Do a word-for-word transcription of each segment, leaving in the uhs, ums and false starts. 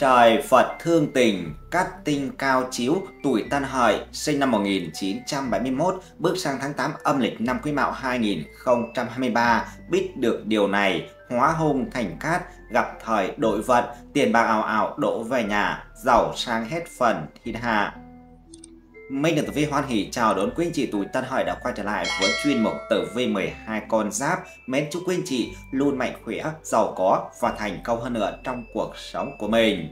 Trời Phật thương tình, cát tinh cao chiếu, tuổi Tân Hợi, sinh năm một nghìn chín trăm bảy mươi mốt, bước sang tháng tám âm lịch năm Quý Mão hai nghìn không trăm hai mươi ba, biết được điều này, hóa hung thành cát, gặp thời đội vận, tiền bạc ào ào đổ về nhà, giàu sang hết phần thiên hạ. Minh Dương Tử Vi hoan hỉ chào đón quý anh chị tuổi Tân Hợi đã quay trở lại với chuyên mục Tử Vi mười hai con giáp. Mến chúc quý anh chị luôn mạnh khỏe, giàu có và thành công hơn nữa trong cuộc sống của mình.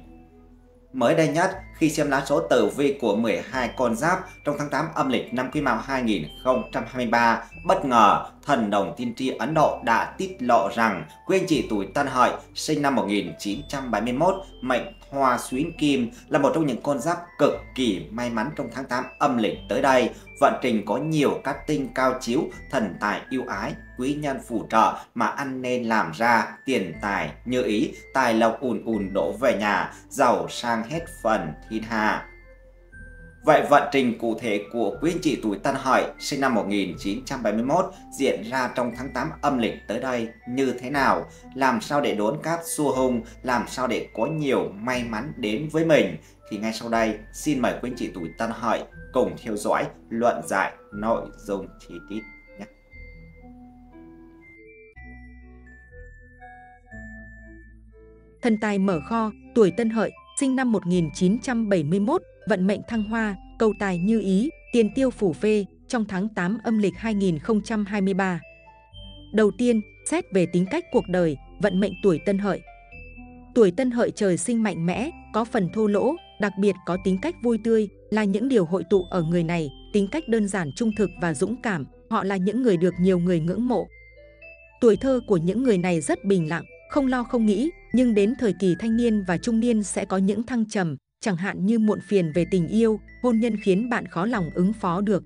Mới đây nhất, khi xem lá số tử vi của mười hai con giáp trong tháng tám âm lịch năm Quý Mão hai nghìn không trăm hai mươi ba, bất ngờ thần đồng tiên tri Ấn Độ đã tiết lộ rằng quý anh chị tuổi Tân Hợi sinh năm một nghìn chín trăm bảy mươi mốt, mệnh Hoa Xuyến Kim là một trong những con giáp cực kỳ may mắn trong tháng tám âm lịch tới đây. Vận trình có nhiều cát tinh cao chiếu, thần tài yêu ái, quý nhân phù trợ mà ăn nên làm ra, tiền tài như ý, tài lộc ùn ùn đổ về nhà, giàu sang hết phần thiên hạ. Vậy vận trình cụ thể của quý anh chị tuổi Tân Hợi sinh năm một nghìn chín trăm bảy mươi mốt diễn ra trong tháng tám âm lịch tới đây như thế nào? Làm sao để đốn cát xua hung? Làm sao để có nhiều may mắn đến với mình? Thì ngay sau đây xin mời quý anh chị tuổi Tân Hợi cùng theo dõi luận giải nội dung chi tiết nhé. Thần tài mở kho, tuổi Tân Hợi sinh năm một nghìn chín trăm bảy mươi mốt, vận mệnh thăng hoa, cầu tài như ý, tiền tiêu phủ phê trong tháng tám âm lịch hai nghìn không trăm hai mươi ba. Đầu tiên, xét về tính cách cuộc đời, vận mệnh tuổi Tân Hợi. Tuổi Tân Hợi trời sinh mạnh mẽ, có phần thô lỗ, đặc biệt có tính cách vui tươi là những điều hội tụ ở người này, tính cách đơn giản, trung thực và dũng cảm, họ là những người được nhiều người ngưỡng mộ. Tuổi thơ của những người này rất bình lặng, không lo không nghĩ, nhưng đến thời kỳ thanh niên và trung niên sẽ có những thăng trầm, chẳng hạn như muộn phiền về tình yêu, hôn nhân khiến bạn khó lòng ứng phó được.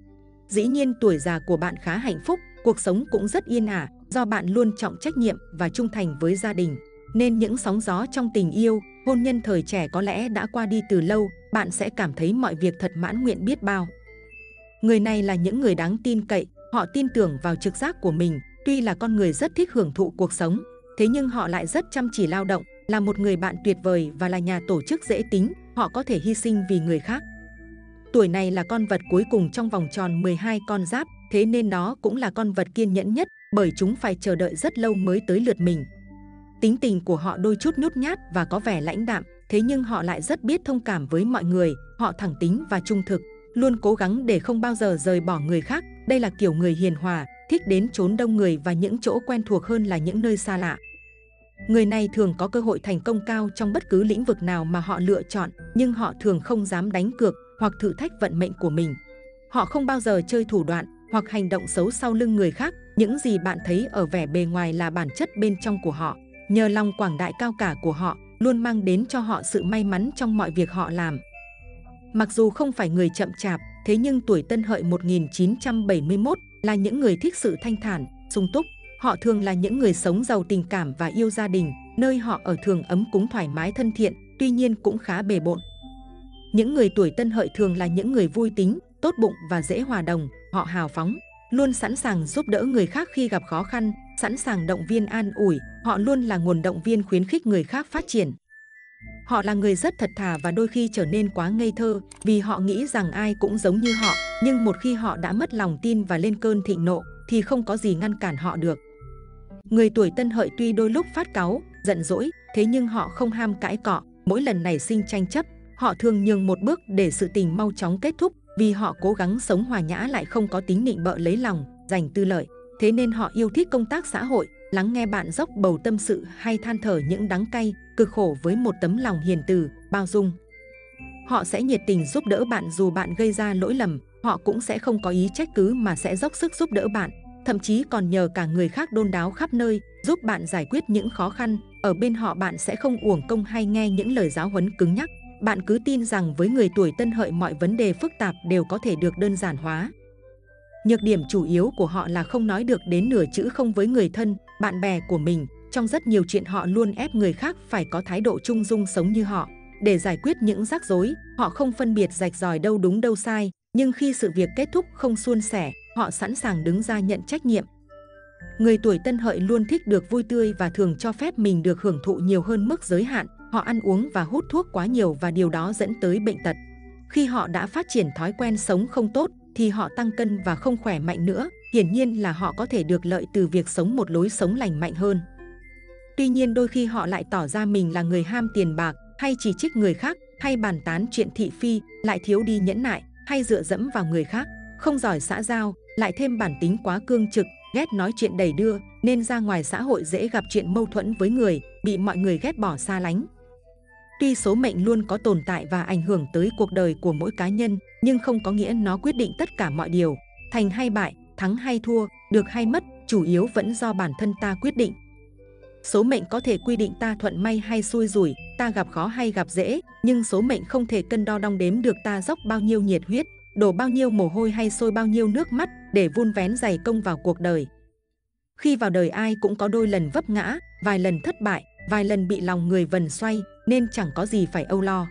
Dĩ nhiên tuổi già của bạn khá hạnh phúc, cuộc sống cũng rất yên ả, do bạn luôn trọng trách nhiệm và trung thành với gia đình. Nên những sóng gió trong tình yêu, hôn nhân thời trẻ có lẽ đã qua đi từ lâu, bạn sẽ cảm thấy mọi việc thật mãn nguyện biết bao. Người này là những người đáng tin cậy, họ tin tưởng vào trực giác của mình, tuy là con người rất thích hưởng thụ cuộc sống, thế nhưng họ lại rất chăm chỉ lao động, là một người bạn tuyệt vời và là nhà tổ chức dễ tính, họ có thể hy sinh vì người khác. Tuổi này là con vật cuối cùng trong vòng tròn mười hai con giáp, thế nên đó cũng là con vật kiên nhẫn nhất bởi chúng phải chờ đợi rất lâu mới tới lượt mình. Tính tình của họ đôi chút nhút nhát và có vẻ lãnh đạm, thế nhưng họ lại rất biết thông cảm với mọi người, họ thẳng tính và trung thực, luôn cố gắng để không bao giờ rời bỏ người khác. Đây là kiểu người hiền hòa, thích đến chốn đông người và những chỗ quen thuộc hơn là những nơi xa lạ. Người này thường có cơ hội thành công cao trong bất cứ lĩnh vực nào mà họ lựa chọn, nhưng họ thường không dám đánh cược hoặc thử thách vận mệnh của mình. Họ không bao giờ chơi thủ đoạn hoặc hành động xấu sau lưng người khác, những gì bạn thấy ở vẻ bề ngoài là bản chất bên trong của họ. Nhờ lòng quảng đại cao cả của họ, luôn mang đến cho họ sự may mắn trong mọi việc họ làm. Mặc dù không phải người chậm chạp, thế nhưng tuổi Tân Hợi một nghìn chín trăm bảy mươi mốt là những người thích sự thanh thản, sung túc. Họ thường là những người sống giàu tình cảm và yêu gia đình, nơi họ ở thường ấm cúng, thoải mái, thân thiện, tuy nhiên cũng khá bề bộn. Những người tuổi Tân Hợi thường là những người vui tính, tốt bụng và dễ hòa đồng, họ hào phóng, luôn sẵn sàng giúp đỡ người khác khi gặp khó khăn, sẵn sàng động viên an ủi, họ luôn là nguồn động viên khuyến khích người khác phát triển. Họ là người rất thật thà và đôi khi trở nên quá ngây thơ vì họ nghĩ rằng ai cũng giống như họ, nhưng một khi họ đã mất lòng tin và lên cơn thịnh nộ thì không có gì ngăn cản họ được. Người tuổi Tân Hợi tuy đôi lúc phát cáu, giận dỗi, thế nhưng họ không ham cãi cọ, mỗi lần nảy sinh tranh chấp, họ thường nhường một bước để sự tình mau chóng kết thúc vì họ cố gắng sống hòa nhã lại không có tính nịnh bợ lấy lòng, giành tư lợi. Thế nên họ yêu thích công tác xã hội, lắng nghe bạn dốc bầu tâm sự hay than thở những đắng cay, cực khổ với một tấm lòng hiền từ, bao dung. Họ sẽ nhiệt tình giúp đỡ bạn dù bạn gây ra lỗi lầm, họ cũng sẽ không có ý trách cứ mà sẽ dốc sức giúp đỡ bạn. Thậm chí còn nhờ cả người khác đôn đáo khắp nơi, giúp bạn giải quyết những khó khăn. Ở bên họ bạn sẽ không uổng công hay nghe những lời giáo huấn cứng nhắc. Bạn cứ tin rằng với người tuổi Tân Hợi mọi vấn đề phức tạp đều có thể được đơn giản hóa. Nhược điểm chủ yếu của họ là không nói được đến nửa chữ không với người thân, bạn bè của mình. Trong rất nhiều chuyện họ luôn ép người khác phải có thái độ trung dung sống như họ. Để giải quyết những rắc rối, họ không phân biệt rạch ròi đâu đúng đâu sai. Nhưng khi sự việc kết thúc không suôn sẻ, họ sẵn sàng đứng ra nhận trách nhiệm. Người tuổi Tân Hợi luôn thích được vui tươi và thường cho phép mình được hưởng thụ nhiều hơn mức giới hạn. Họ ăn uống và hút thuốc quá nhiều và điều đó dẫn tới bệnh tật. Khi họ đã phát triển thói quen sống không tốt thì họ tăng cân và không khỏe mạnh nữa. Hiển nhiên là họ có thể được lợi từ việc sống một lối sống lành mạnh hơn. Tuy nhiên đôi khi họ lại tỏ ra mình là người ham tiền bạc, hay chỉ trích người khác, hay bàn tán chuyện thị phi, lại thiếu đi nhẫn nại, hay dựa dẫm vào người khác, không giỏi xã giao, lại thêm bản tính quá cương trực, ghét nói chuyện đẩy đưa, nên ra ngoài xã hội dễ gặp chuyện mâu thuẫn với người, bị mọi người ghét bỏ xa lánh. Tuy số mệnh luôn có tồn tại và ảnh hưởng tới cuộc đời của mỗi cá nhân, nhưng không có nghĩa nó quyết định tất cả mọi điều. Thành hay bại, thắng hay thua, được hay mất, chủ yếu vẫn do bản thân ta quyết định. Số mệnh có thể quy định ta thuận may hay xui rủi, ta gặp khó hay gặp dễ, nhưng số mệnh không thể cân đo đong đếm được ta dốc bao nhiêu nhiệt huyết, đổ bao nhiêu mồ hôi hay sôi bao nhiêu nước mắt để vun vén dày công vào cuộc đời. Khi vào đời ai cũng có đôi lần vấp ngã, vài lần thất bại, vài lần bị lòng người vần xoay, nên chẳng có gì phải âu lo.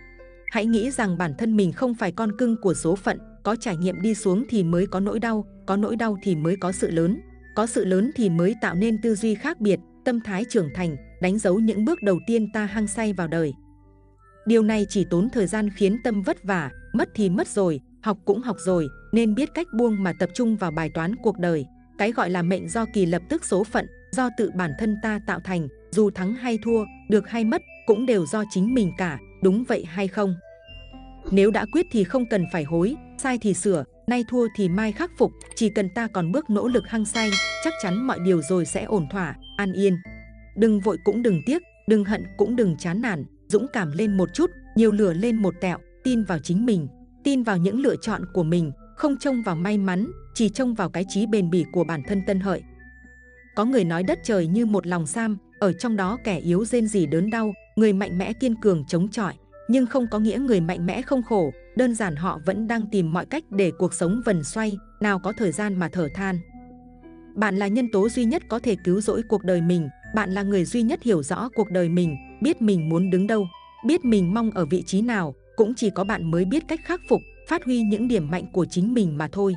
Hãy nghĩ rằng bản thân mình không phải con cưng của số phận, có trải nghiệm đi xuống thì mới có nỗi đau, có nỗi đau thì mới có sự lớn, có sự lớn thì mới tạo nên tư duy khác biệt, tâm thái trưởng thành, đánh dấu những bước đầu tiên ta hăng say vào đời. Điều này chỉ tốn thời gian khiến tâm vất vả, mất thì mất rồi, học cũng học rồi, nên biết cách buông mà tập trung vào bài toán cuộc đời. Cái gọi là mệnh do kỳ lập tức số phận, do tự bản thân ta tạo thành, dù thắng hay thua, được hay mất, cũng đều do chính mình cả, đúng vậy hay không? Nếu đã quyết thì không cần phải hối, sai thì sửa, nay thua thì mai khắc phục, chỉ cần ta còn bước nỗ lực hăng say, chắc chắn mọi điều rồi sẽ ổn thỏa, an yên. Đừng vội cũng đừng tiếc, đừng hận cũng đừng chán nản, dũng cảm lên một chút, nhiều lửa lên một tẹo, tin vào chính mình, tin vào những lựa chọn của mình, không trông vào may mắn, chỉ trông vào cái trí bền bỉ của bản thân Tân Hợi. Có người nói đất trời như một lòng sam, ở trong đó kẻ yếu rên rỉ đớn đau, người mạnh mẽ kiên cường chống chọi, nhưng không có nghĩa người mạnh mẽ không khổ, đơn giản họ vẫn đang tìm mọi cách để cuộc sống vần xoay, nào có thời gian mà thở than. Bạn là nhân tố duy nhất có thể cứu rỗi cuộc đời mình, bạn là người duy nhất hiểu rõ cuộc đời mình, biết mình muốn đứng đâu, biết mình mong ở vị trí nào, cũng chỉ có bạn mới biết cách khắc phục, phát huy những điểm mạnh của chính mình mà thôi.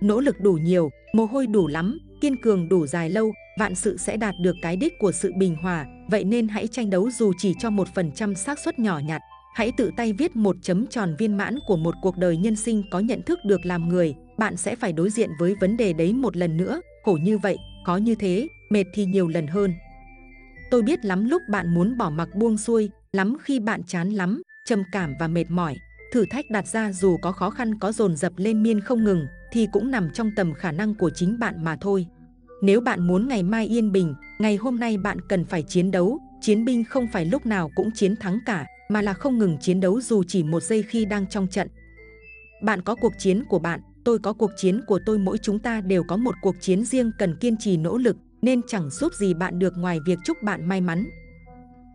Nỗ lực đủ nhiều, mồ hôi đủ lắm, kiên cường đủ dài lâu, vạn sự sẽ đạt được cái đích của sự bình hòa, vậy nên hãy tranh đấu dù chỉ cho một phần trăm xác suất nhỏ nhặt. Hãy tự tay viết một chấm tròn viên mãn của một cuộc đời nhân sinh có nhận thức được làm người, bạn sẽ phải đối diện với vấn đề đấy một lần nữa, khổ như vậy, khó như thế, mệt thì nhiều lần hơn. Tôi biết lắm lúc bạn muốn bỏ mặc buông xuôi, lắm khi bạn chán lắm, trầm cảm và mệt mỏi, thử thách đặt ra dù có khó khăn có dồn dập lên miên không ngừng, thì cũng nằm trong tầm khả năng của chính bạn mà thôi. Nếu bạn muốn ngày mai yên bình, ngày hôm nay bạn cần phải chiến đấu, chiến binh không phải lúc nào cũng chiến thắng cả, mà là không ngừng chiến đấu dù chỉ một giây khi đang trong trận. Bạn có cuộc chiến của bạn, tôi có cuộc chiến của tôi, mỗi chúng ta đều có một cuộc chiến riêng cần kiên trì nỗ lực, nên chẳng giúp gì bạn được ngoài việc chúc bạn may mắn.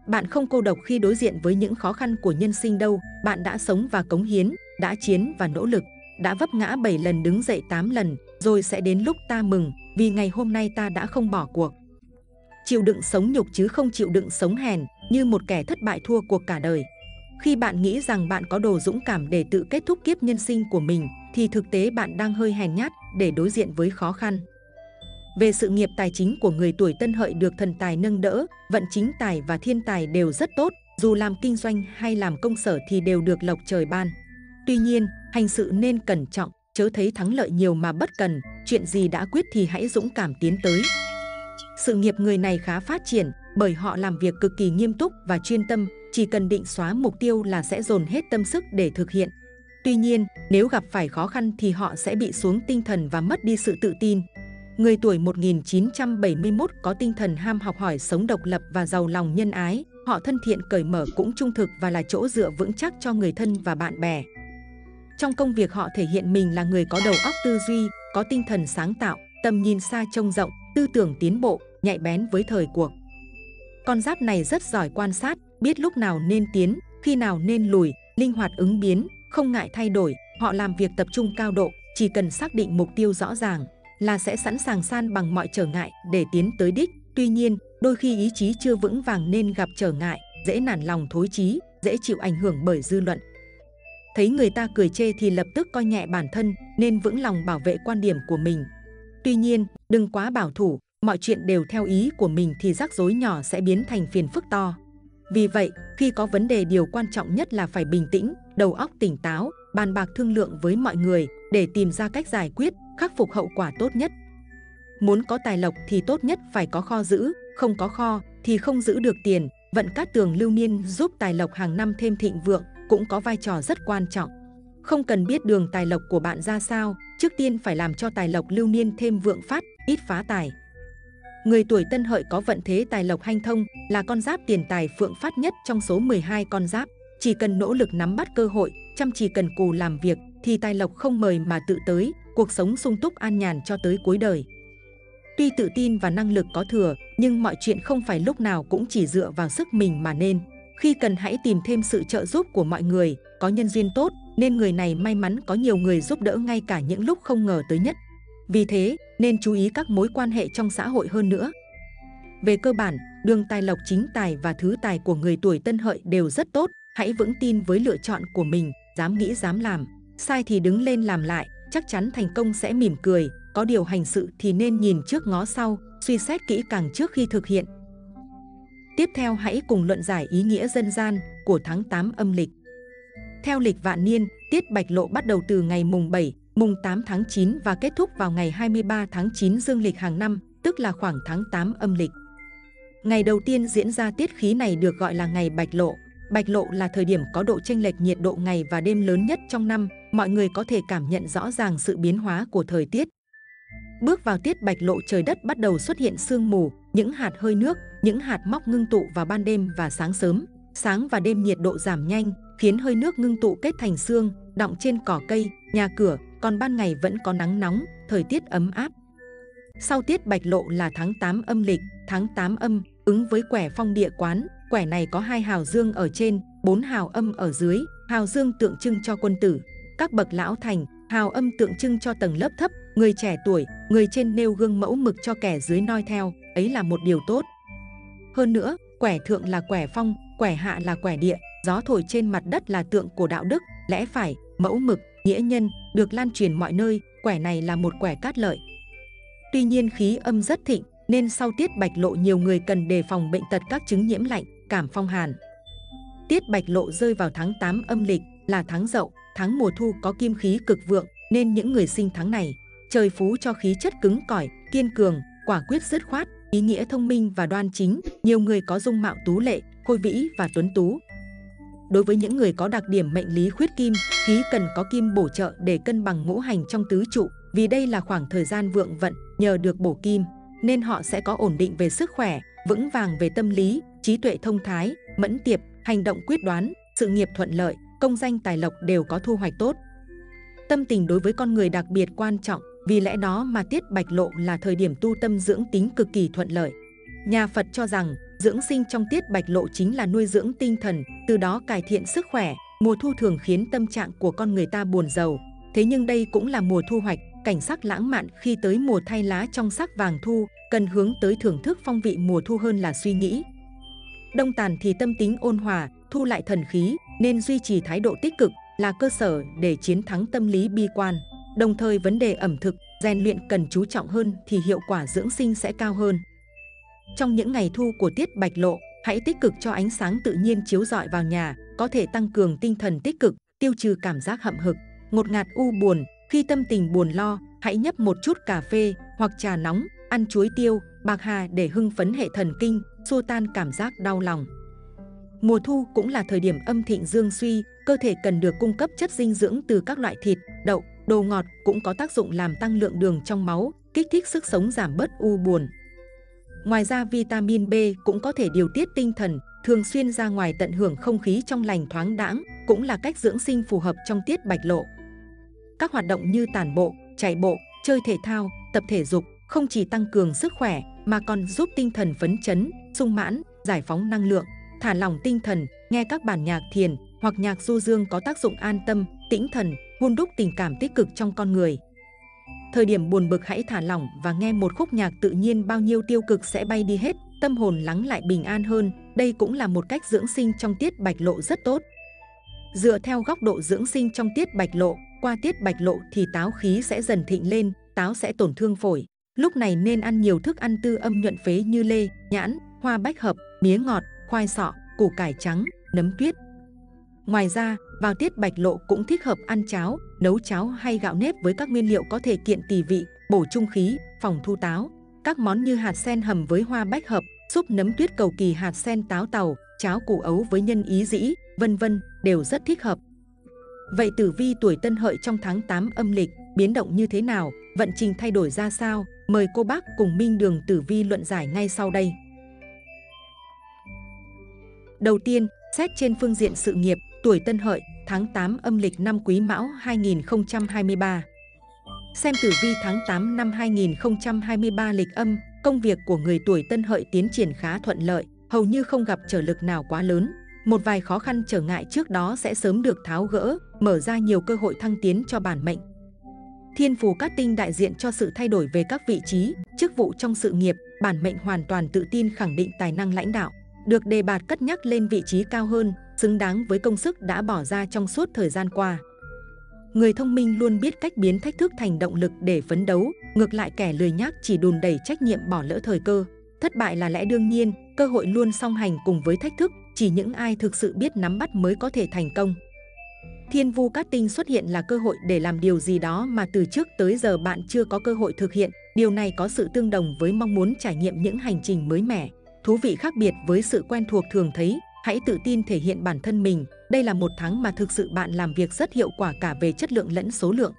Bạn không cô độc khi đối diện với những khó khăn của nhân sinh đâu, bạn đã sống và cống hiến, đã chiến và nỗ lực, đã vấp ngã bảy lần đứng dậy tám lần, rồi sẽ đến lúc ta mừng, vì ngày hôm nay ta đã không bỏ cuộc. Chịu đựng sống nhục chứ không chịu đựng sống hèn, như một kẻ thất bại thua cuộc cả đời. Khi bạn nghĩ rằng bạn có đủ dũng cảm để tự kết thúc kiếp nhân sinh của mình, thì thực tế bạn đang hơi hèn nhát để đối diện với khó khăn. Về sự nghiệp tài chính của người tuổi Tân Hợi được thần tài nâng đỡ, vận chính tài và thiên tài đều rất tốt, dù làm kinh doanh hay làm công sở thì đều được lộc trời ban. Tuy nhiên, hành sự nên cẩn trọng, chớ thấy thắng lợi nhiều mà bất cần, chuyện gì đã quyết thì hãy dũng cảm tiến tới. Sự nghiệp người này khá phát triển, bởi họ làm việc cực kỳ nghiêm túc và chuyên tâm, chỉ cần định xóa mục tiêu là sẽ dồn hết tâm sức để thực hiện. Tuy nhiên, nếu gặp phải khó khăn thì họ sẽ bị xuống tinh thần và mất đi sự tự tin. Người tuổi một nghìn chín trăm bảy mươi mốt có tinh thần ham học hỏi, sống độc lập và giàu lòng nhân ái, họ thân thiện cởi mở cũng trung thực và là chỗ dựa vững chắc cho người thân và bạn bè. Trong công việc họ thể hiện mình là người có đầu óc tư duy, có tinh thần sáng tạo, tầm nhìn xa trông rộng, tư tưởng tiến bộ, nhạy bén với thời cuộc. Con giáp này rất giỏi quan sát, biết lúc nào nên tiến, khi nào nên lùi, linh hoạt ứng biến, không ngại thay đổi. Họ làm việc tập trung cao độ, chỉ cần xác định mục tiêu rõ ràng là sẽ sẵn sàng san bằng mọi trở ngại để tiến tới đích. Tuy nhiên, đôi khi ý chí chưa vững vàng nên gặp trở ngại, dễ nản lòng thối chí, dễ chịu ảnh hưởng bởi dư luận. Thấy người ta cười chê thì lập tức coi nhẹ bản thân, nên vững lòng bảo vệ quan điểm của mình. Tuy nhiên, đừng quá bảo thủ, mọi chuyện đều theo ý của mình thì rắc rối nhỏ sẽ biến thành phiền phức to. Vì vậy, khi có vấn đề điều quan trọng nhất là phải bình tĩnh, đầu óc tỉnh táo, bàn bạc thương lượng với mọi người để tìm ra cách giải quyết, khắc phục hậu quả tốt nhất. Muốn có tài lộc thì tốt nhất phải có kho giữ, không có kho thì không giữ được tiền. Vận cát tường lưu niên giúp tài lộc hàng năm thêm thịnh vượng cũng có vai trò rất quan trọng. Không cần biết đường tài lộc của bạn ra sao, trước tiên phải làm cho tài lộc lưu niên thêm vượng phát, ít phá tài. Người tuổi Tân Hợi có vận thế tài lộc hanh thông, là con giáp tiền tài phượng phát nhất trong số mười hai con giáp. Chỉ cần nỗ lực nắm bắt cơ hội, chăm chỉ cần cù làm việc thì tài lộc không mời mà tự tới, cuộc sống sung túc an nhàn cho tới cuối đời. Tuy tự tin và năng lực có thừa, nhưng mọi chuyện không phải lúc nào cũng chỉ dựa vào sức mình mà nên. Khi cần hãy tìm thêm sự trợ giúp của mọi người, có nhân duyên tốt nên người này may mắn có nhiều người giúp đỡ ngay cả những lúc không ngờ tới nhất. Vì thế, nên chú ý các mối quan hệ trong xã hội hơn nữa. Về cơ bản, đường tài lộc chính tài và thứ tài của người tuổi Tân Hợi đều rất tốt. Hãy vững tin với lựa chọn của mình, dám nghĩ dám làm. Sai thì đứng lên làm lại, chắc chắn thành công sẽ mỉm cười. Có điều hành sự thì nên nhìn trước ngó sau, suy xét kỹ càng trước khi thực hiện. Tiếp theo hãy cùng luận giải ý nghĩa dân gian của tháng tám âm lịch. Theo lịch vạn niên, tiết bạch lộ bắt đầu từ ngày mùng bảy, mùng tám tháng chín và kết thúc vào ngày hai mươi ba tháng chín dương lịch hàng năm, tức là khoảng tháng tám âm lịch. Ngày đầu tiên diễn ra tiết khí này được gọi là ngày bạch lộ. Bạch lộ là thời điểm có độ chênh lệch nhiệt độ ngày và đêm lớn nhất trong năm, mọi người có thể cảm nhận rõ ràng sự biến hóa của thời tiết. Bước vào tiết bạch lộ, trời đất bắt đầu xuất hiện sương mù, những hạt hơi nước, những hạt móc ngưng tụ vào ban đêm và sáng sớm. Sáng và đêm nhiệt độ giảm nhanh, khiến hơi nước ngưng tụ kết thành sương, đọng trên cỏ cây, nhà cửa, còn ban ngày vẫn có nắng nóng, thời tiết ấm áp. Sau tiết bạch lộ là tháng tám âm lịch, tháng tám âm, ứng với quẻ phong địa quán. Quẻ này có hai hào dương ở trên, bốn hào âm ở dưới, hào dương tượng trưng cho quân tử, các bậc lão thành, hào âm tượng trưng cho tầng lớp thấp, người trẻ tuổi, người trên nêu gương mẫu mực cho kẻ dưới noi theo, ấy là một điều tốt. Hơn nữa, quẻ thượng là quẻ phong, quẻ hạ là quẻ địa, gió thổi trên mặt đất là tượng của đạo đức, lẽ phải, mẫu mực, nghĩa nhân, được lan truyền mọi nơi, quẻ này là một quẻ cát lợi. Tuy nhiên khí âm rất thịnh, nên sau tiết bạch lộ nhiều người cần đề phòng bệnh tật các chứng nhiễm lạnh, cảm phong hàn. Tiết bạch lộ rơi vào tháng tám âm lịch, là tháng Dậu, tháng mùa thu có kim khí cực vượng, nên những người sinh tháng này, trời phú cho khí chất cứng cỏi, kiên cường, quả quyết dứt khoát, ý nghĩa thông minh và đoan chính, nhiều người có dung mạo tú lệ, khôi vĩ và tuấn tú. Đối với những người có đặc điểm mệnh lý khuyết kim, khí cần có kim bổ trợ để cân bằng ngũ hành trong tứ trụ, vì đây là khoảng thời gian vượng vận, nhờ được bổ kim, nên họ sẽ có ổn định về sức khỏe, vững vàng về tâm lý, trí tuệ thông thái, mẫn tiệp, hành động quyết đoán, sự nghiệp thuận lợi, công danh tài lộc đều có thu hoạch tốt. Tâm tình đối với con người đặc biệt quan trọng, vì lẽ đó mà tiết bạch lộ là thời điểm tu tâm dưỡng tính cực kỳ thuận lợi. Nhà Phật cho rằng, dưỡng sinh trong tiết bạch lộ chính là nuôi dưỡng tinh thần, từ đó cải thiện sức khỏe. Mùa thu thường khiến tâm trạng của con người ta buồn rầu, thế nhưng đây cũng là mùa thu hoạch, cảnh sắc lãng mạn khi tới mùa thay lá trong sắc vàng thu, cần hướng tới thưởng thức phong vị mùa thu hơn là suy nghĩ. Đông tàn thì tâm tính ôn hòa, thu lại thần khí, nên duy trì thái độ tích cực là cơ sở để chiến thắng tâm lý bi quan. Đồng thời vấn đề ẩm thực, rèn luyện cần chú trọng hơn thì hiệu quả dưỡng sinh sẽ cao hơn. Trong những ngày thu của tiết bạch lộ, hãy tích cực cho ánh sáng tự nhiên chiếu rọi vào nhà, có thể tăng cường tinh thần tích cực, tiêu trừ cảm giác hậm hực, ngột ngạt u buồn. Khi tâm tình buồn lo, hãy nhấp một chút cà phê hoặc trà nóng, ăn chuối tiêu, bạc hà để hưng phấn hệ thần kinh, xua tan cảm giác đau lòng. Mùa thu cũng là thời điểm âm thịnh dương suy, cơ thể cần được cung cấp chất dinh dưỡng từ các loại thịt, đậu, đồ ngọt, cũng có tác dụng làm tăng lượng đường trong máu, kích thích sức sống giảm bớt u buồn. Ngoài ra vitamin B cũng có thể điều tiết tinh thần, thường xuyên ra ngoài tận hưởng không khí trong lành thoáng đãng, cũng là cách dưỡng sinh phù hợp trong tiết bạch lộ. Các hoạt động như tản bộ, chạy bộ, chơi thể thao, tập thể dục không chỉ tăng cường sức khỏe mà còn giúp tinh thần phấn chấn, sung mãn, giải phóng năng lượng, thả lỏng tinh thần, nghe các bản nhạc thiền hoặc nhạc du dương có tác dụng an tâm, tĩnh thần, hun đúc tình cảm tích cực trong con người. Thời điểm buồn bực hãy thả lỏng và nghe một khúc nhạc tự nhiên, bao nhiêu tiêu cực sẽ bay đi hết, tâm hồn lắng lại bình an hơn, đây cũng là một cách dưỡng sinh trong tiết bạch lộ rất tốt. Dựa theo góc độ dưỡng sinh trong tiết bạch lộ, qua tiết bạch lộ thì táo khí sẽ dần thịnh lên, táo sẽ tổn thương phổi. Lúc này nên ăn nhiều thức ăn tư âm nhuận phế như lê, nhãn, hoa bách hợp, mía ngọt, khoai sọ, củ cải trắng, nấm tuyết. Ngoài ra, vào tiết bạch lộ cũng thích hợp ăn cháo, nấu cháo hay gạo nếp với các nguyên liệu có thể kiện tỳ vị, bổ trung khí, phòng thu táo. Các món như hạt sen hầm với hoa bách hợp, súp nấm tuyết cầu kỳ, hạt sen táo tàu, cháo củ ấu với nhân ý dĩ, vân vân đều rất thích hợp. Vậy tử vi tuổi Tân Hợi trong tháng tám âm lịch biến động như thế nào, vận trình thay đổi ra sao? Mời cô bác cùng Minh Đường Tử Vi luận giải ngay sau đây. Đầu tiên, xét trên phương diện sự nghiệp, tuổi Tân Hợi, tháng tám âm lịch năm Quý Mão hai nghìn không trăm hai mươi ba. Xem tử vi tháng tám năm hai nghìn không trăm hai mươi ba lịch âm, công việc của người tuổi Tân Hợi tiến triển khá thuận lợi, hầu như không gặp trở lực nào quá lớn. Một vài khó khăn trở ngại trước đó sẽ sớm được tháo gỡ, mở ra nhiều cơ hội thăng tiến cho bản mệnh. Thiên phù cát tinh đại diện cho sự thay đổi về các vị trí, chức vụ trong sự nghiệp, bản mệnh hoàn toàn tự tin khẳng định tài năng lãnh đạo, được đề bạt cất nhắc lên vị trí cao hơn, xứng đáng với công sức đã bỏ ra trong suốt thời gian qua. Người thông minh luôn biết cách biến thách thức thành động lực để phấn đấu, ngược lại kẻ lười nhác chỉ đùn đẩy trách nhiệm bỏ lỡ thời cơ. Thất bại là lẽ đương nhiên, cơ hội luôn song hành cùng với thách thức, chỉ những ai thực sự biết nắm bắt mới có thể thành công. Thiên vu cát tinh xuất hiện là cơ hội để làm điều gì đó mà từ trước tới giờ bạn chưa có cơ hội thực hiện. Điều này có sự tương đồng với mong muốn trải nghiệm những hành trình mới mẻ, thú vị khác biệt với sự quen thuộc thường thấy. Hãy tự tin thể hiện bản thân mình. Đây là một tháng mà thực sự bạn làm việc rất hiệu quả cả về chất lượng lẫn số lượng.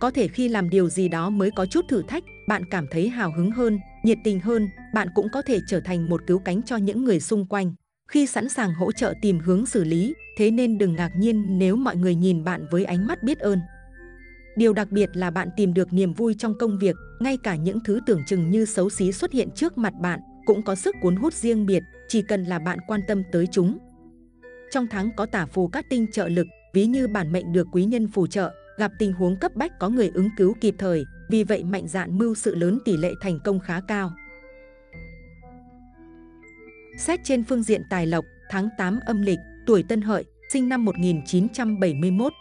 Có thể khi làm điều gì đó mới có chút thử thách, bạn cảm thấy hào hứng hơn, nhiệt tình hơn. Bạn cũng có thể trở thành một cứu cánh cho những người xung quanh khi sẵn sàng hỗ trợ tìm hướng xử lý. Thế nên đừng ngạc nhiên nếu mọi người nhìn bạn với ánh mắt biết ơn. Điều đặc biệt là bạn tìm được niềm vui trong công việc. Ngay cả những thứ tưởng chừng như xấu xí xuất hiện trước mặt bạn cũng có sức cuốn hút riêng biệt, chỉ cần là bạn quan tâm tới chúng. Trong tháng có tả phù cát tinh trợ lực, ví như bản mệnh được quý nhân phù trợ, gặp tình huống cấp bách có người ứng cứu kịp thời, vì vậy mạnh dạn mưu sự lớn tỷ lệ thành công khá cao. Xét trên phương diện tài lộc, tháng tám âm lịch, tuổi Tân Hợi, sinh năm một nghìn chín trăm bảy mươi mốt.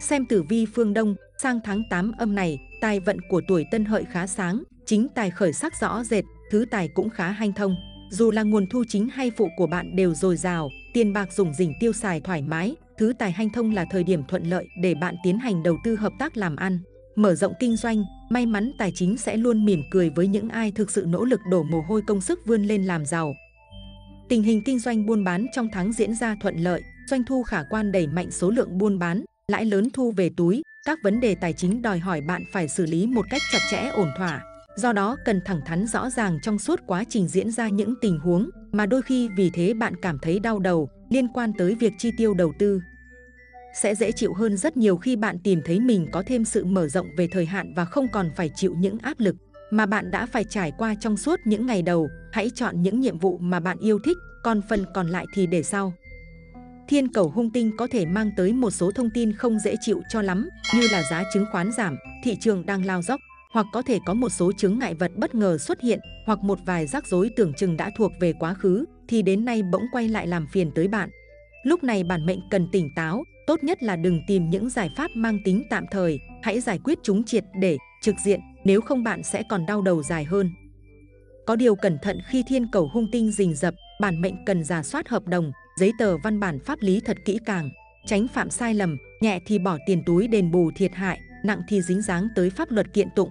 Xem tử vi phương Đông, sang tháng tám âm này, tài vận của tuổi Tân Hợi khá sáng, chính tài khởi sắc rõ rệt, thứ tài cũng khá hanh thông. Dù là nguồn thu chính hay phụ của bạn đều dồi dào, tiền bạc rủng rỉnh tiêu xài thoải mái, thứ tài hanh thông là thời điểm thuận lợi để bạn tiến hành đầu tư hợp tác làm ăn, mở rộng kinh doanh. May mắn tài chính sẽ luôn mỉm cười với những ai thực sự nỗ lực đổ mồ hôi công sức vươn lên làm giàu. Tình hình kinh doanh buôn bán trong tháng diễn ra thuận lợi, doanh thu khả quan đẩy mạnh số lượng buôn bán, lãi lớn thu về túi. Các vấn đề tài chính đòi hỏi bạn phải xử lý một cách chặt chẽ ổn thỏa. Do đó, cần thẳng thắn rõ ràng trong suốt quá trình diễn ra những tình huống mà đôi khi vì thế bạn cảm thấy đau đầu liên quan tới việc chi tiêu đầu tư. Sẽ dễ chịu hơn rất nhiều khi bạn tìm thấy mình có thêm sự mở rộng về thời hạn và không còn phải chịu những áp lực mà bạn đã phải trải qua trong suốt những ngày đầu. Hãy chọn những nhiệm vụ mà bạn yêu thích, còn phần còn lại thì để sau. Thiên cẩu hung tinh có thể mang tới một số thông tin không dễ chịu cho lắm, như là giá chứng khoán giảm, thị trường đang lao dốc, hoặc có thể có một số chướng ngại vật bất ngờ xuất hiện, hoặc một vài rắc rối tưởng chừng đã thuộc về quá khứ thì đến nay bỗng quay lại làm phiền tới bạn. Lúc này bản mệnh cần tỉnh táo, tốt nhất là đừng tìm những giải pháp mang tính tạm thời, hãy giải quyết chúng triệt để, trực diện, nếu không bạn sẽ còn đau đầu dài hơn. Có điều cẩn thận khi thiên cẩu hung tinh rình rập, bản mệnh cần rà soát hợp đồng, giấy tờ văn bản pháp lý thật kỹ càng, tránh phạm sai lầm, nhẹ thì bỏ tiền túi đền bù thiệt hại, nặng thì dính dáng tới pháp luật kiện tụng.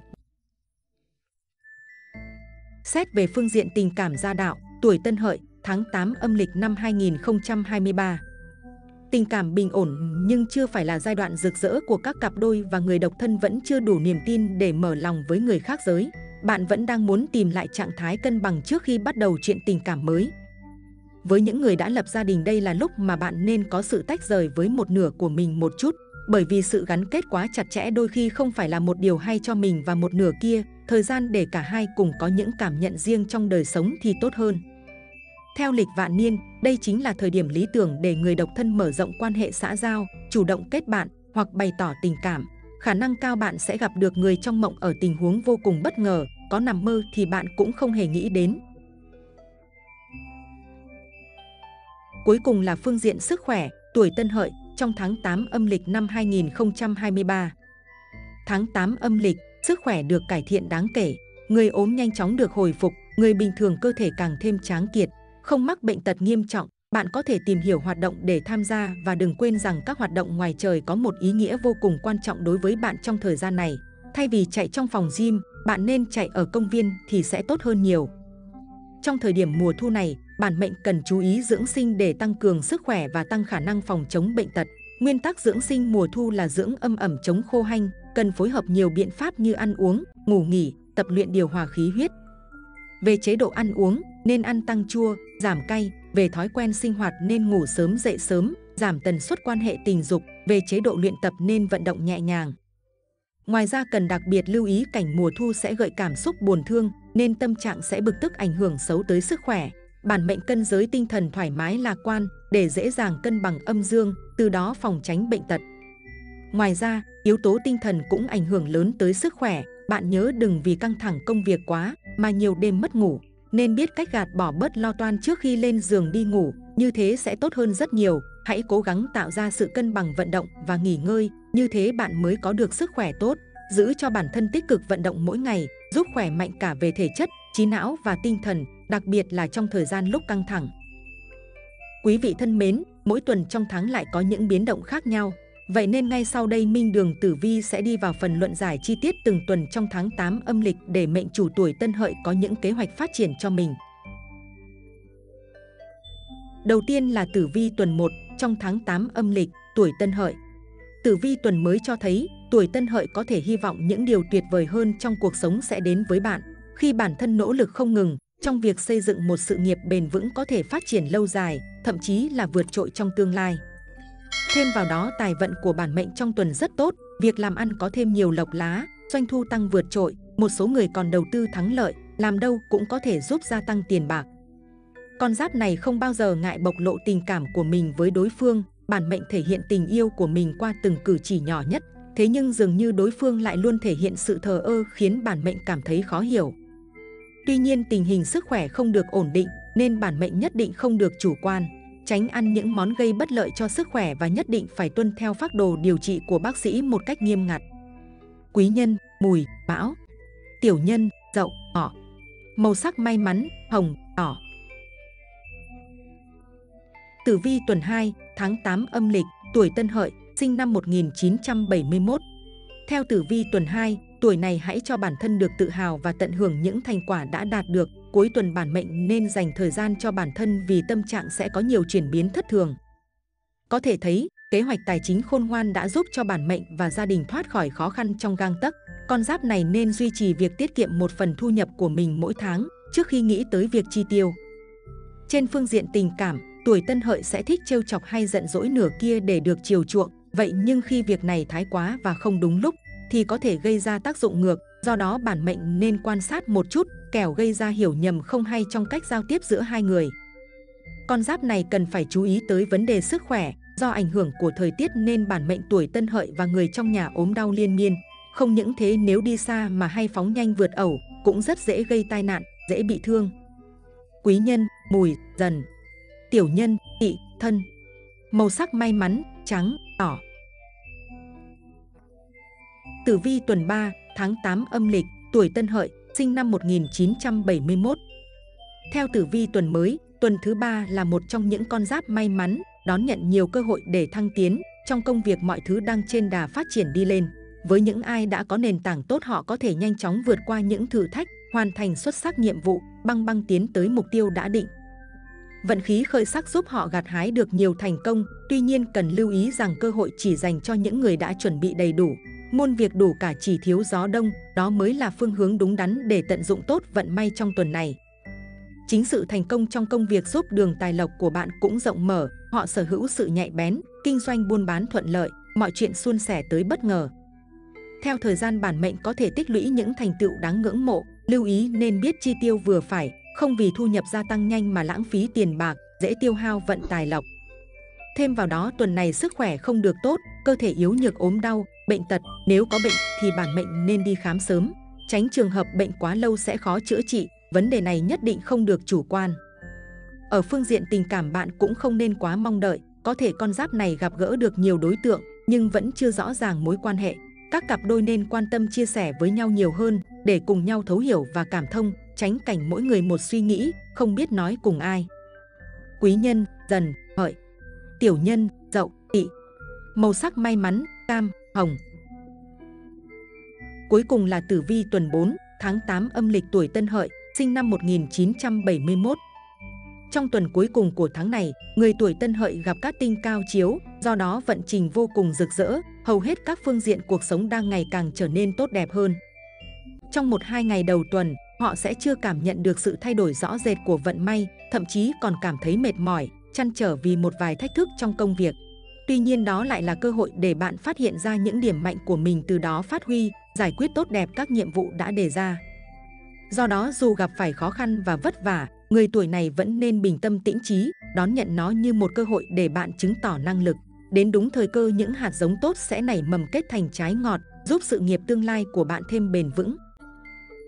Xét về phương diện tình cảm gia đạo, tuổi Tân Hợi, tháng tám âm lịch năm hai nghìn không trăm hai mươi ba. Tình cảm bình ổn nhưng chưa phải là giai đoạn rực rỡ của các cặp đôi, và người độc thân vẫn chưa đủ niềm tin để mở lòng với người khác giới. Bạn vẫn đang muốn tìm lại trạng thái cân bằng trước khi bắt đầu chuyện tình cảm mới. Với những người đã lập gia đình, đây là lúc mà bạn nên có sự tách rời với một nửa của mình một chút. Bởi vì sự gắn kết quá chặt chẽ đôi khi không phải là một điều hay cho mình và một nửa kia. Thời gian để cả hai cùng có những cảm nhận riêng trong đời sống thì tốt hơn. Theo lịch vạn niên, đây chính là thời điểm lý tưởng để người độc thân mở rộng quan hệ xã giao, chủ động kết bạn hoặc bày tỏ tình cảm. Khả năng cao bạn sẽ gặp được người trong mộng ở tình huống vô cùng bất ngờ, có nằm mơ thì bạn cũng không hề nghĩ đến. Cuối cùng là phương diện sức khỏe, tuổi Tân Hợi trong tháng tám âm lịch năm hai nghìn không trăm hai mươi ba. Tháng tám âm lịch, sức khỏe được cải thiện đáng kể, người ốm nhanh chóng được hồi phục, người bình thường cơ thể càng thêm tráng kiện. không mắc bệnh tật nghiêm trọng, bạn có thể tìm hiểu hoạt động để tham gia và đừng quên rằng các hoạt động ngoài trời có một ý nghĩa vô cùng quan trọng đối với bạn trong thời gian này. Thay vì chạy trong phòng gym, bạn nên chạy ở công viên thì sẽ tốt hơn nhiều. Trong thời điểm mùa thu này, bản mệnh cần chú ý dưỡng sinh để tăng cường sức khỏe và tăng khả năng phòng chống bệnh tật. Nguyên tắc dưỡng sinh mùa thu là dưỡng âm ẩm chống khô hanh, cần phối hợp nhiều biện pháp như ăn uống, ngủ nghỉ, tập luyện điều hòa khí huyết. Về chế độ ăn uống, nên ăn tăng chua, giảm cay. Về thói quen sinh hoạt nên ngủ sớm dậy sớm, giảm tần suất quan hệ tình dục. Về chế độ luyện tập nên vận động nhẹ nhàng. Ngoài ra cần đặc biệt lưu ý cảnh mùa thu sẽ gợi cảm xúc buồn thương, nên tâm trạng sẽ bực tức ảnh hưởng xấu tới sức khỏe. Bản mệnh cân giới tinh thần thoải mái lạc quan để dễ dàng cân bằng âm dương, từ đó phòng tránh bệnh tật. Ngoài ra, yếu tố tinh thần cũng ảnh hưởng lớn tới sức khỏe. Bạn nhớ đừng vì căng thẳng công việc quá mà nhiều đêm mất ngủ. Nên biết cách gạt bỏ bớt lo toan trước khi lên giường đi ngủ, như thế sẽ tốt hơn rất nhiều. Hãy cố gắng tạo ra sự cân bằng vận động và nghỉ ngơi, như thế bạn mới có được sức khỏe tốt. Giữ cho bản thân tích cực vận động mỗi ngày, giúp khỏe mạnh cả về thể chất, trí não và tinh thần, đặc biệt là trong thời gian lúc căng thẳng. Quý vị thân mến, mỗi tuần trong tháng lại có những biến động khác nhau. Vậy nên ngay sau đây Minh Đường Tử Vi sẽ đi vào phần luận giải chi tiết từng tuần trong tháng tám âm lịch để mệnh chủ tuổi Tân Hợi có những kế hoạch phát triển cho mình. Đầu tiên là Tử Vi tuần một trong tháng tám âm lịch, tuổi Tân Hợi. Tử Vi tuần mới cho thấy tuổi Tân Hợi có thể hy vọng những điều tuyệt vời hơn trong cuộc sống sẽ đến với bạn. Khi bản thân nỗ lực không ngừng, trong việc xây dựng một sự nghiệp bền vững có thể phát triển lâu dài, thậm chí là vượt trội trong tương lai. Thêm vào đó, tài vận của bản mệnh trong tuần rất tốt, việc làm ăn có thêm nhiều lộc lá, doanh thu tăng vượt trội, một số người còn đầu tư thắng lợi, làm đâu cũng có thể giúp gia tăng tiền bạc. Con giáp này không bao giờ ngại bộc lộ tình cảm của mình với đối phương, bản mệnh thể hiện tình yêu của mình qua từng cử chỉ nhỏ nhất, thế nhưng dường như đối phương lại luôn thể hiện sự thờ ơ khiến bản mệnh cảm thấy khó hiểu. Tuy nhiên, tình hình sức khỏe không được ổn định nên bản mệnh nhất định không được chủ quan. Tránh ăn những món gây bất lợi cho sức khỏe và nhất định phải tuân theo phác đồ điều trị của bác sĩ một cách nghiêm ngặt. Quý nhân, Mùi, Mão. Tiểu nhân, Dậu, Ngọ. Màu sắc may mắn, hồng, đỏ. Tử vi tuần hai, tháng tám âm lịch, tuổi Tân Hợi, sinh năm một nghìn chín trăm bảy mươi mốt. Theo tử vi tuần hai, tuổi này hãy cho bản thân được tự hào và tận hưởng những thành quả đã đạt được. Cuối tuần bản mệnh nên dành thời gian cho bản thân vì tâm trạng sẽ có nhiều chuyển biến thất thường. Có thể thấy, kế hoạch tài chính khôn ngoan đã giúp cho bản mệnh và gia đình thoát khỏi khó khăn trong gang tấc. Con giáp này nên duy trì việc tiết kiệm một phần thu nhập của mình mỗi tháng trước khi nghĩ tới việc chi tiêu. Trên phương diện tình cảm, tuổi Tân Hợi sẽ thích trêu chọc hay giận dỗi nửa kia để được chiều chuộng. Vậy nhưng khi việc này thái quá và không đúng lúc thì có thể gây ra tác dụng ngược. Do đó bản mệnh nên quan sát một chút, kẻo gây ra hiểu nhầm không hay trong cách giao tiếp giữa hai người. Con giáp này cần phải chú ý tới vấn đề sức khỏe. Do ảnh hưởng của thời tiết nên bản mệnh tuổi Tân Hợi và người trong nhà ốm đau liên miên. Không những thế, nếu đi xa mà hay phóng nhanh vượt ẩu cũng rất dễ gây tai nạn, dễ bị thương. Quý nhân, Mùi, Dần. Tiểu nhân, Tỵ, Thân. Màu sắc may mắn, trắng, đỏ. Tử vi tuần ba, tháng tám âm lịch, tuổi Tân Hợi, sinh năm một nghìn chín trăm bảy mươi mốt. Theo tử vi tuần mới, tuần thứ ba là một trong những con giáp may mắn, đón nhận nhiều cơ hội để thăng tiến. Trong công việc mọi thứ đang trên đà phát triển đi lên. Với những ai đã có nền tảng tốt, họ có thể nhanh chóng vượt qua những thử thách, hoàn thành xuất sắc nhiệm vụ, băng băng tiến tới mục tiêu đã định. Vận khí khởi sắc giúp họ gặt hái được nhiều thành công, tuy nhiên cần lưu ý rằng cơ hội chỉ dành cho những người đã chuẩn bị đầy đủ. Muôn việc đủ cả chỉ thiếu gió đông, đó mới là phương hướng đúng đắn để tận dụng tốt vận may trong tuần này. Chính sự thành công trong công việc giúp đường tài lộc của bạn cũng rộng mở, họ sở hữu sự nhạy bén, kinh doanh buôn bán thuận lợi, mọi chuyện suôn sẻ tới bất ngờ. Theo thời gian bản mệnh có thể tích lũy những thành tựu đáng ngưỡng mộ, lưu ý nên biết chi tiêu vừa phải, không vì thu nhập gia tăng nhanh mà lãng phí tiền bạc, dễ tiêu hao vận tài lộc. Thêm vào đó, tuần này sức khỏe không được tốt, cơ thể yếu nhược ốm đau, bệnh tật. Nếu có bệnh thì bản mệnh nên đi khám sớm, tránh trường hợp bệnh quá lâu sẽ khó chữa trị, vấn đề này nhất định không được chủ quan. Ở phương diện tình cảm bạn cũng không nên quá mong đợi, có thể con giáp này gặp gỡ được nhiều đối tượng nhưng vẫn chưa rõ ràng mối quan hệ. Các cặp đôi nên quan tâm chia sẻ với nhau nhiều hơn để cùng nhau thấu hiểu và cảm thông, tránh cảnh mỗi người một suy nghĩ, không biết nói cùng ai. quý nhân, dần, hợi, tiểu nhân, dậu, tỵ. Màu sắc may mắn, cam, hồng. Cuối cùng là tử vi tuần bốn, tháng tám âm lịch tuổi Tân Hợi, sinh năm một nghìn chín trăm bảy mươi mốt. Trong tuần cuối cùng của tháng này, người tuổi Tân Hợi gặp các tinh cao chiếu, do đó vận trình vô cùng rực rỡ, hầu hết các phương diện cuộc sống đang ngày càng trở nên tốt đẹp hơn. Trong một hai ngày đầu tuần, họ sẽ chưa cảm nhận được sự thay đổi rõ rệt của vận may, thậm chí còn cảm thấy mệt mỏi, trăn trở vì một vài thách thức trong công việc. Tuy nhiên đó lại là cơ hội để bạn phát hiện ra những điểm mạnh của mình, từ đó phát huy, giải quyết tốt đẹp các nhiệm vụ đã đề ra. Do đó dù gặp phải khó khăn và vất vả, người tuổi này vẫn nên bình tâm tĩnh trí, đón nhận nó như một cơ hội để bạn chứng tỏ năng lực. Đến đúng thời cơ, những hạt giống tốt sẽ nảy mầm kết thành trái ngọt, giúp sự nghiệp tương lai của bạn thêm bền vững.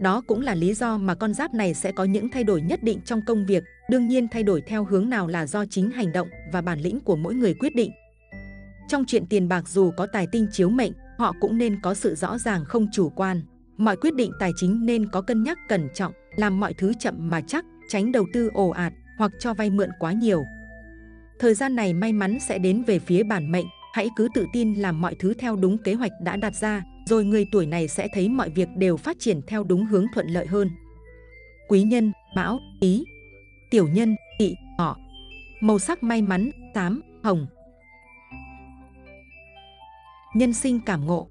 Đó cũng là lý do mà con giáp này sẽ có những thay đổi nhất định trong công việc. Đương nhiên thay đổi theo hướng nào là do chính hành động và bản lĩnh của mỗi người quyết định. Trong chuyện tiền bạc, dù có tài tinh chiếu mệnh, họ cũng nên có sự rõ ràng, không chủ quan. Mọi quyết định tài chính nên có cân nhắc cẩn trọng, làm mọi thứ chậm mà chắc, tránh đầu tư ồ ạt hoặc cho vay mượn quá nhiều. Thời gian này may mắn sẽ đến về phía bản mệnh, hãy cứ tự tin làm mọi thứ theo đúng kế hoạch đã đặt ra, rồi người tuổi này sẽ thấy mọi việc đều phát triển theo đúng hướng thuận lợi hơn. Quý nhân, Mão, Tý. Tiểu nhân, Tỵ, Ngọ. Màu sắc may mắn, xám, hồng. Nhân sinh cảm ngộ.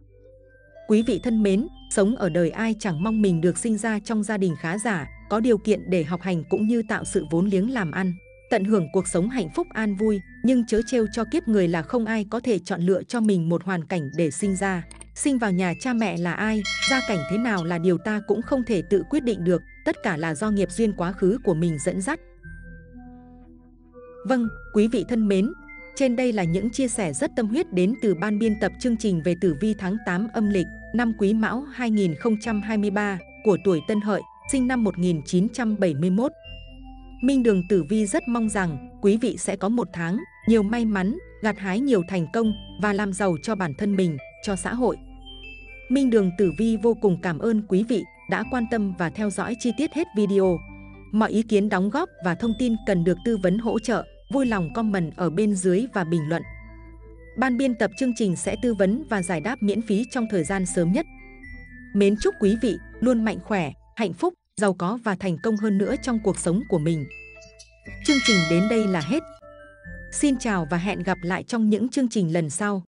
Quý vị thân mến, sống ở đời ai chẳng mong mình được sinh ra trong gia đình khá giả, có điều kiện để học hành cũng như tạo sự vốn liếng làm ăn, tận hưởng cuộc sống hạnh phúc an vui, nhưng chớ trêu cho kiếp người là không ai có thể chọn lựa cho mình một hoàn cảnh để sinh ra. Sinh vào nhà cha mẹ là ai, gia cảnh thế nào là điều ta cũng không thể tự quyết định được, tất cả là do nghiệp duyên quá khứ của mình dẫn dắt. Vâng, quý vị thân mến, trên đây là những chia sẻ rất tâm huyết đến từ ban biên tập chương trình về tử vi tháng tám âm lịch năm Quý Mão hai nghìn không trăm hai mươi ba của tuổi Tân Hợi, sinh năm một nghìn chín trăm bảy mươi mốt. Minh Đường Tử Vi rất mong rằng quý vị sẽ có một tháng nhiều may mắn, gặt hái nhiều thành công và làm giàu cho bản thân mình, cho xã hội. Minh Đường Tử Vi vô cùng cảm ơn quý vị đã quan tâm và theo dõi chi tiết hết video. Mọi ý kiến đóng góp và thông tin cần được tư vấn hỗ trợ, vui lòng comment ở bên dưới và bình luận. Ban biên tập chương trình sẽ tư vấn và giải đáp miễn phí trong thời gian sớm nhất. Mến chúc quý vị luôn mạnh khỏe, hạnh phúc, giàu có và thành công hơn nữa trong cuộc sống của mình. Chương trình đến đây là hết. Xin chào và hẹn gặp lại trong những chương trình lần sau.